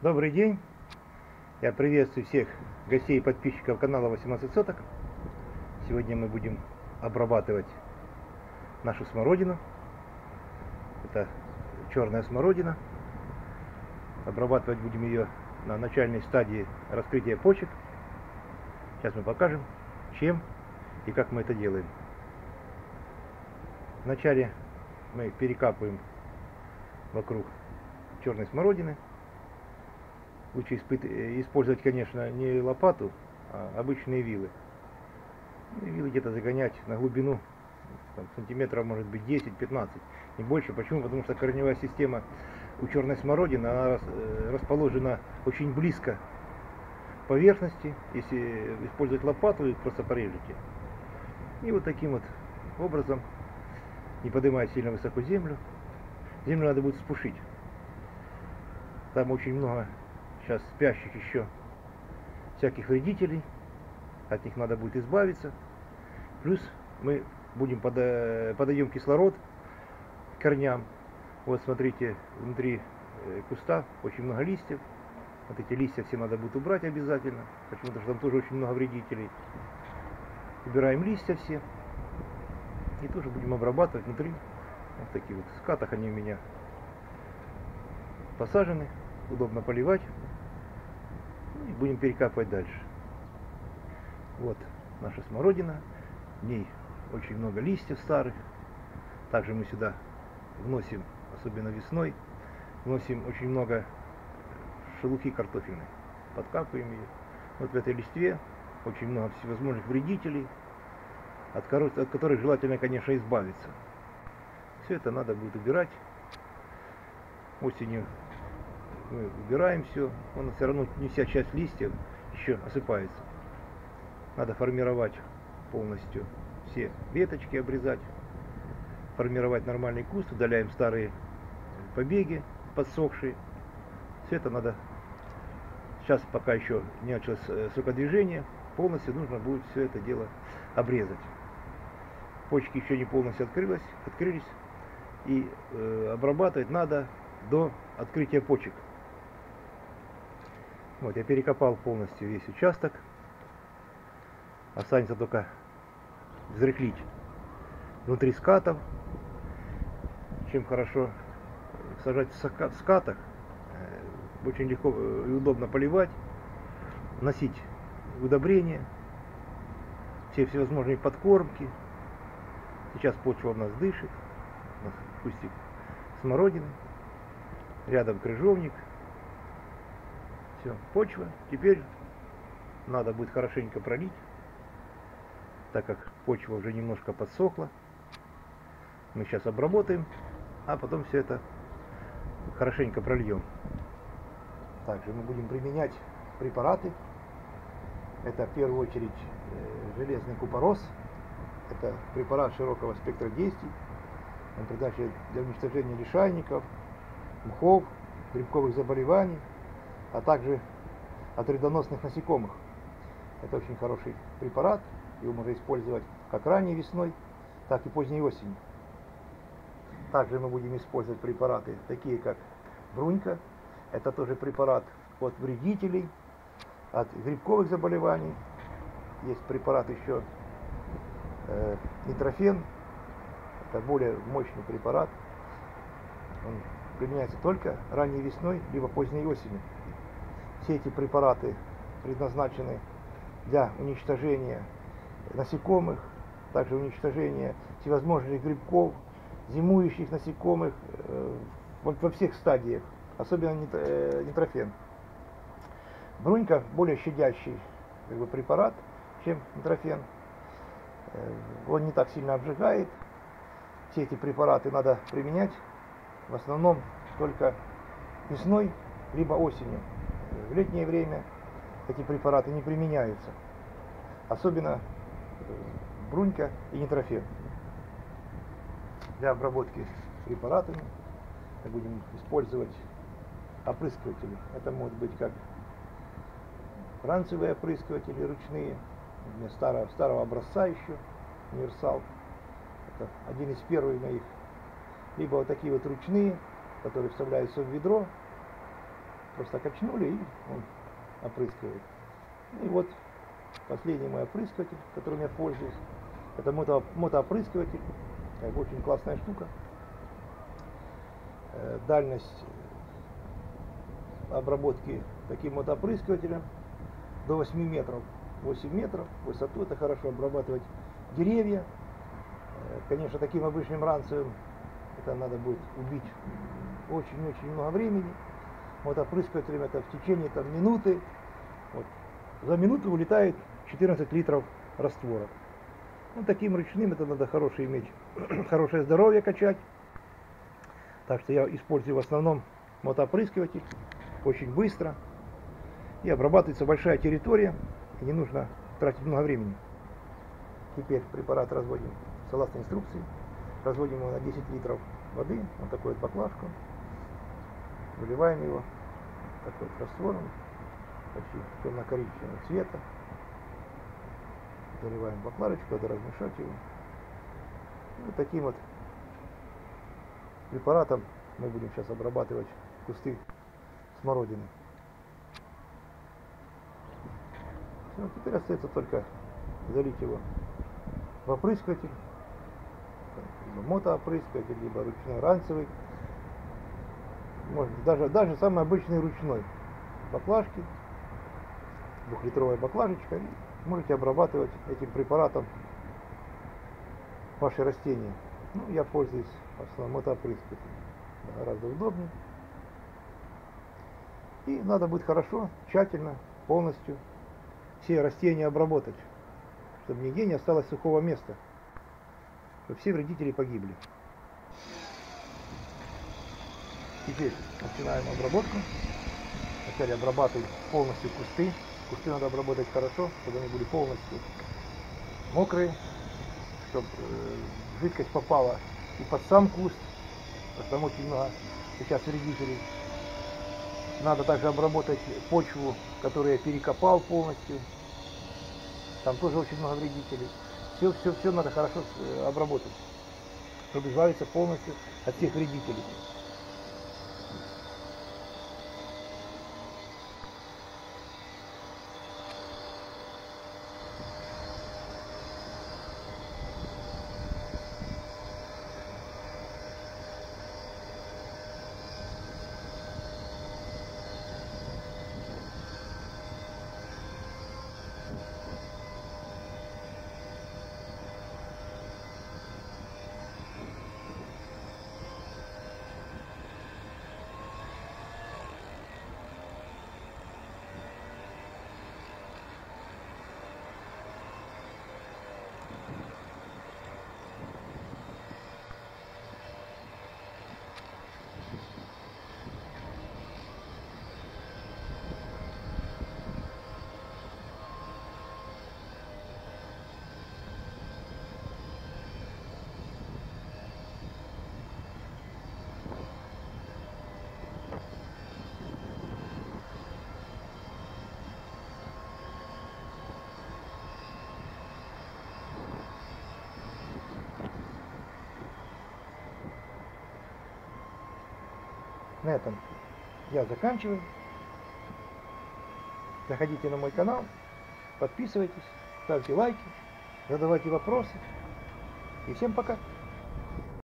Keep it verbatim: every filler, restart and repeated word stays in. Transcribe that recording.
Добрый день, я приветствую всех гостей и подписчиков канала восемнадцать соток. Сегодня мы будем обрабатывать нашу смородину. Это черная смородина. Обрабатывать будем ее на начальной стадии раскрытия почек. Сейчас мы покажем, чем и как мы это делаем. Вначале мы перекапываем вокруг черной смородины. Лучше использовать, конечно, не лопату, а обычные вилы. Вилы где-то загонять на глубину там, сантиметров, может быть, десять-пятнадцать, не больше. Почему? Потому что корневая система у черной смородины она расположена очень близко к поверхности. Если использовать лопату, просто порежете. И вот таким вот образом, не поднимая сильно высоко землю, землю надо будет спушить. Там очень много сейчас спящих еще всяких вредителей, от них надо будет избавиться. Плюс мы будем пода... подаем кислород корням. Вот смотрите, внутри куста очень много листьев. Вот эти листья все надо будет убрать обязательно, почему-то там тоже очень много вредителей. Убираем листья все и тоже будем обрабатывать внутри. Вот такие вот в скатах они у меня посажены, удобно поливать. И будем перекапывать дальше. Вот наша смородина. В ней очень много листьев старых. Также мы сюда вносим, особенно весной, вносим очень много шелухи картофельной. Подкапываем ее. Вот в этой листве очень много всевозможных вредителей, от которых желательно, конечно, избавиться. Все это надо будет убирать. Осенью мы убираем все, но все равно не вся часть листьев еще осыпается. Надо формировать полностью все веточки, обрезать, формировать нормальный куст, удаляем старые побеги, подсохшие. Все это надо, сейчас пока еще не началось сокодвижение, полностью нужно будет все это дело обрезать. Почки еще не полностью открылись, открылись и э, обрабатывать надо до открытия почек. Вот, я перекопал полностью весь участок. Останется только взрыхлить внутри скатов. Чем хорошо сажать в скатах. Очень легко и удобно поливать, вносить удобрения, все всевозможные подкормки. Сейчас почва у нас дышит. У нас кустик смородины. Рядом крыжовник. Все, почва. Теперь надо будет хорошенько пролить, так как почва уже немножко подсохла. Мы сейчас обработаем, а потом все это хорошенько прольем. Также мы будем применять препараты. Это в первую очередь железный купорос. Это препарат широкого спектра действий. Он предназначен для уничтожения лишайников, мхов, грибковых заболеваний, а также от вредоносных насекомых. Это очень хороший препарат. Его можно использовать как ранней весной, так и поздней осенью. Также мы будем использовать препараты, такие как брунька. Это тоже препарат от вредителей, от грибковых заболеваний. Есть препарат еще э, нитрофен. Это более мощный препарат. Он применяется только ранней весной, либо поздней осенью. Все эти препараты предназначены для уничтожения насекомых, также уничтожения всевозможных грибков, зимующих насекомых э, во всех стадиях, особенно нитрофен. Брунька более щадящий как бы, препарат, чем нитрофен. Э, он не так сильно обжигает. Все эти препараты надо применять в основном только весной, либо осенью. В летнее время эти препараты не применяются. Особенно брунька и нитрофен. Для обработки препаратами мы будем использовать опрыскиватели. Это могут быть как ранцевые опрыскиватели, ручные, для старого, старого образца еще, универсал. Это один из первых моих. Либо вот такие вот ручные, которые вставляются в ведро, Просто копчнули, и он опрыскивает. И вот последний мой опрыскиватель, которым я пользуюсь. Это мото, мотоопрыскиватель. Очень классная штука. Дальность обработки таким мотоопрыскивателем до восьми метров. восемь метров высоту. Это хорошо обрабатывать деревья. Конечно, таким обычным ранцем это надо будет убить очень-очень много времени. Вот опрыскивателем это в течение там, минуты. Вот. За минуту улетает четырнадцать литров раствора. Ну, таким ручным это надо хороший иметь, хорошее здоровье качать. Так что я использую в основном мотоопрыскиватель очень быстро. И обрабатывается большая территория. И не нужно тратить много времени. Теперь препарат разводим согласно инструкции. Разводим его на десять литров воды. Вот такую вот баклажку. Выливаем его такой раствором, почти темно-коричневого цвета. Заливаем баклажечку, надо размешать его. Вот таким вот препаратом мы будем сейчас обрабатывать кусты смородины. Все, теперь остается только залить его в опрыскиватель, либо мотоопрыскиватель, либо ручной ранцевый. Можно даже, даже самый обычный ручной баклажки, двухлитровая баклажечка, можете обрабатывать этим препаратом ваши растения. Ну, я пользуюсь в основном мотоопрыскивателем, гораздо удобнее. И надо будет хорошо, тщательно, полностью все растения обработать, чтобы нигде не осталось сухого места, чтобы все вредители погибли. Теперь начинаем обработку. Вначале обрабатываем полностью кусты. Кусты надо обработать хорошо, чтобы они были полностью мокрые, чтобы э, жидкость попала и под сам куст, потому что много сейчас вредителей. Надо также обработать почву, которую я перекопал полностью. Там тоже очень много вредителей. Все, все, все надо хорошо обработать, чтобы избавиться полностью от всех вредителей. На этом я заканчиваю. Заходите на мой канал, подписывайтесь, ставьте лайки, задавайте вопросы. И всем пока!